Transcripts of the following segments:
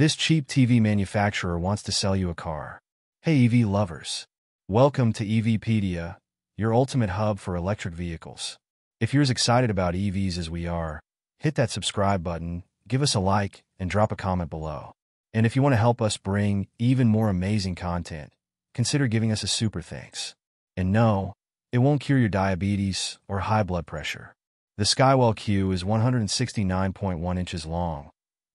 This cheap TV manufacturer wants to sell you a car. Hey EV lovers. Welcome to EVpedia, your ultimate hub for electric vehicles. If you're as excited about EVs as we are, hit that subscribe button, give us a like, and drop a comment below. And if you want to help us bring even more amazing content, consider giving us a super thanks. And no, it won't cure your diabetes or high blood pressure. The Skywell Q is 169.1 inches long,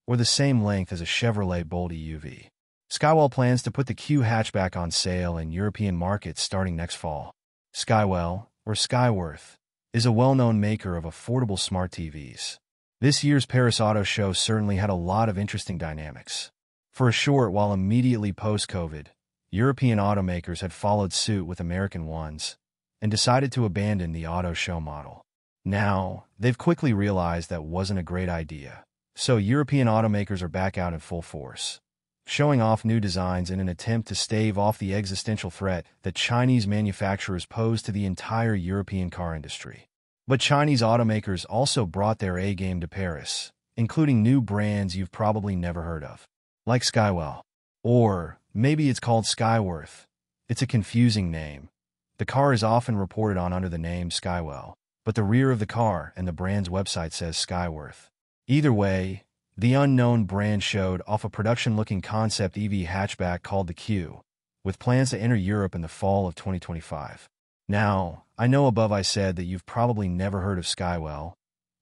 or the same length as a Chevrolet Bolt EUV. Skywell plans to put the Q hatchback on sale in European markets starting next fall. Skywell, or Skyworth, is a well-known maker of affordable smart TVs. This year's Paris Auto Show certainly had a lot of interesting dynamics. For a short while immediately post-COVID, European automakers had followed suit with American ones and decided to abandon the auto show model. Now, they've quickly realized that wasn't a great idea. So European automakers are back out in full force, showing off new designs in an attempt to stave off the existential threat that Chinese manufacturers pose to the entire European car industry. But Chinese automakers also brought their A-game to Paris, including new brands you've probably never heard of, like Skywell. Or maybe it's called Skyworth. It's a confusing name. The car is often reported on under the name Skywell, but the rear of the car and the brand's website says Skyworth. Either way, the unknown brand showed off a production-looking concept EV hatchback called the Q, with plans to enter Europe in the fall of 2025. Now, I know above I said that you've probably never heard of Skywell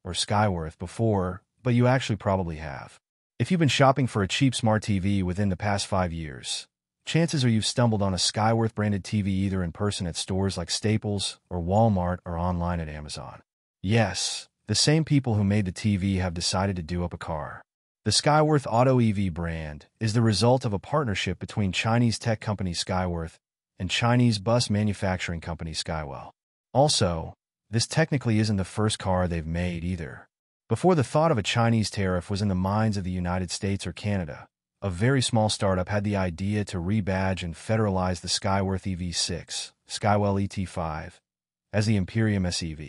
or Skyworth before, but you actually probably have. If you've been shopping for a cheap smart TV within the past 5 years, chances are you've stumbled on a Skyworth-branded TV either in person at stores like Staples or Walmart or online at Amazon. Yes. The same people who made the TV have decided to do up a car. The Skyworth Auto EV brand is the result of a partnership between Chinese tech company Skyworth and Chinese bus manufacturing company Skywell. Also, this technically isn't the first car they've made either. Before the thought of a Chinese tariff was in the minds of the United States or Canada, a very small startup had the idea to rebadge and federalize the Skyworth EV6, Skywell ET5, as the Imperium SEV.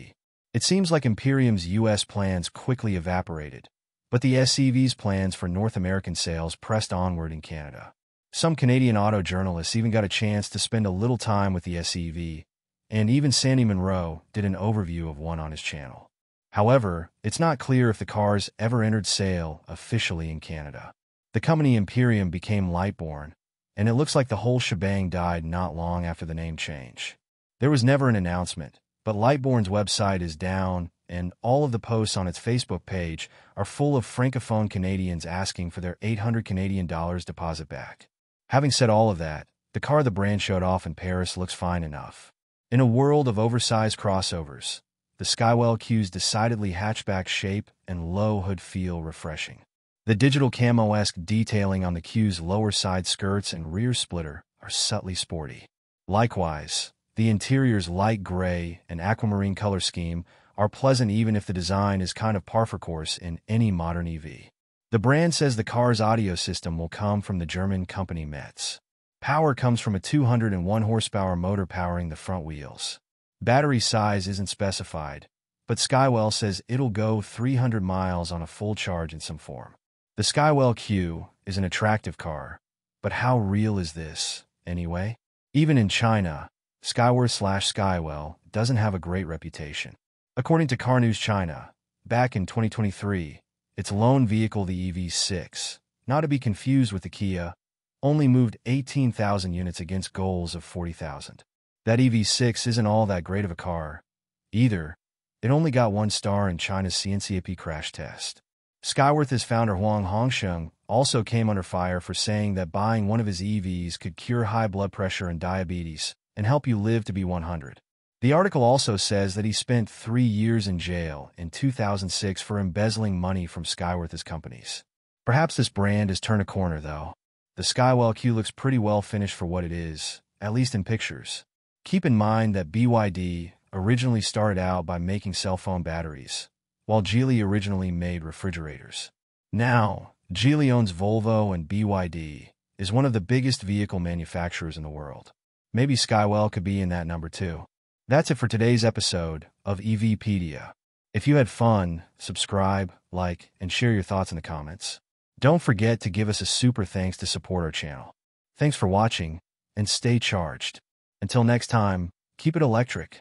It seems like Imperium's U.S. plans quickly evaporated, but the SEV's plans for North American sales pressed onward in Canada. Some Canadian auto journalists even got a chance to spend a little time with the SEV, and even Sandy Monroe did an overview of one on his channel. However, it's not clear if the cars ever entered sale officially in Canada. The company Imperium became Lightborn, and it looks like the whole shebang died not long after the name change. There was never an announcement, but Lightborn's website is down, and all of the posts on its Facebook page are full of francophone Canadians asking for their $800 Canadian deposit back. Having said all of that, the car the brand showed off in Paris looks fine enough. In a world of oversized crossovers, the Skywell Q's decidedly hatchback shape and low hood feel refreshing. The digital camo-esque detailing on the Q's lower side skirts and rear splitter are subtly sporty. Likewise, the interior's light gray and aquamarine color scheme are pleasant even if the design is kind of par for course in any modern EV. The brand says the car's audio system will come from the German company Metz. Power comes from a 201 horsepower motor powering the front wheels. Battery size isn't specified, but Skywell says it'll go 300 miles on a full charge in some form. The Skywell Q is an attractive car, but how real is this, anyway? Even in China, Skyworth/Skywell doesn't have a great reputation. According to Car News China, back in 2023, its lone vehicle, the EV6, not to be confused with the Kia, only moved 18,000 units against goals of 40,000. That EV6 isn't all that great of a car, either. It only got 1 star in China's CNCAP crash test. Skyworth's founder Huang Hongsheng also came under fire for saying that buying one of his EVs could cure high blood pressure and diabetes and help you live to be 100. The article also says that he spent 3 years in jail in 2006 for embezzling money from Skyworth's companies. Perhaps this brand has turned a corner, though. The Skywell Q looks pretty well finished for what it is, at least in pictures. Keep in mind that BYD originally started out by making cell phone batteries, while Geely originally made refrigerators. Now, Geely owns Volvo, and BYD is one of the biggest vehicle manufacturers in the world. Maybe Skywell could be in that number too. That's it for today's episode of EVpedia. If you had fun, subscribe, like, and share your thoughts in the comments. Don't forget to give us a super thanks to support our channel. Thanks for watching, and stay charged. Until next time, keep it electric.